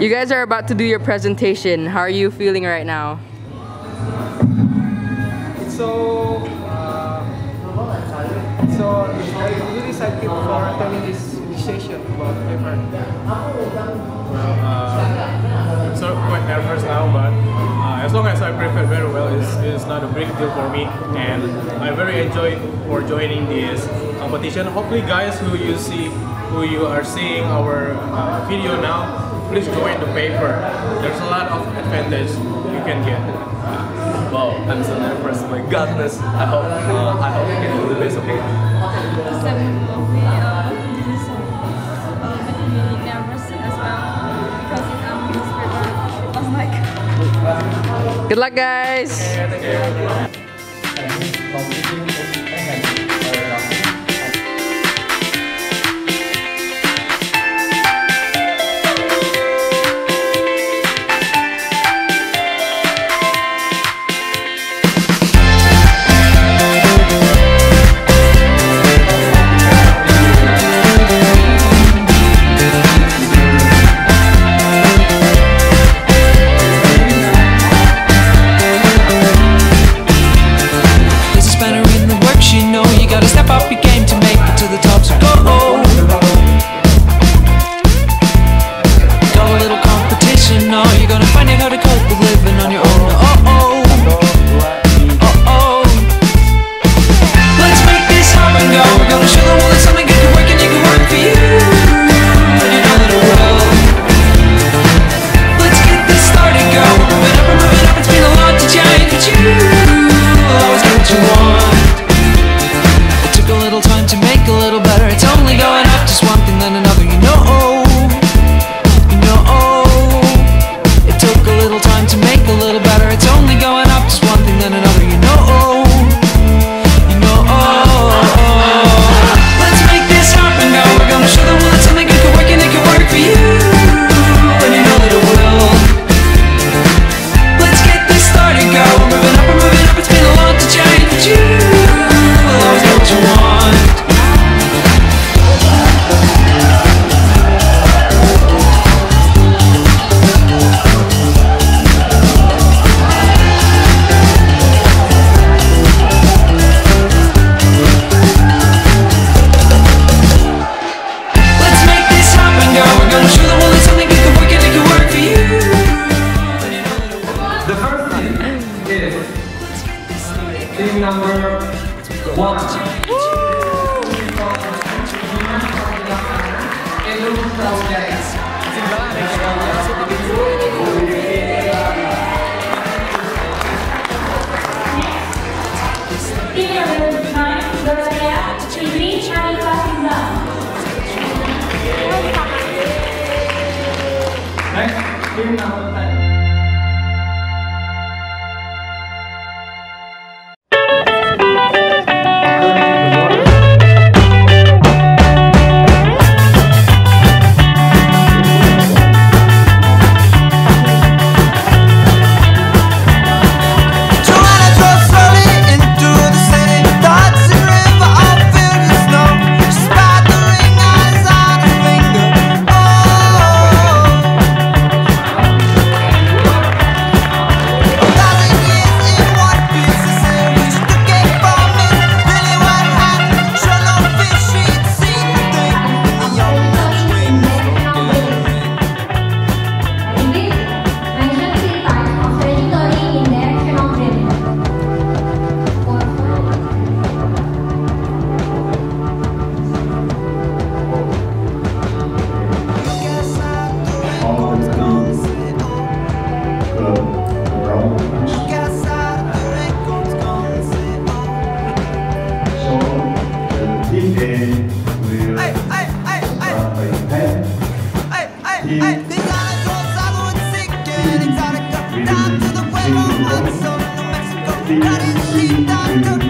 You guys are about to do your presentation. How are you feeling right now? It's I really excited for attending this session about paper. Well, I'm sort of quite nervous now, but as long as I prepared very well, it's not a big deal for me, and I very enjoyed for joining this competition. Hopefully, guys who you are seeing our video now, please join the paper. There's a lot of advantage you can get. Wow, I'm so nervous. My goodness. I hope we can do the best. Okay. I'm nervous as well because this paper was like. Good luck, guys. Team number 1. Team number 9, Doraya, China class. Next, team number 10. Down to the window, I'm so Mexico.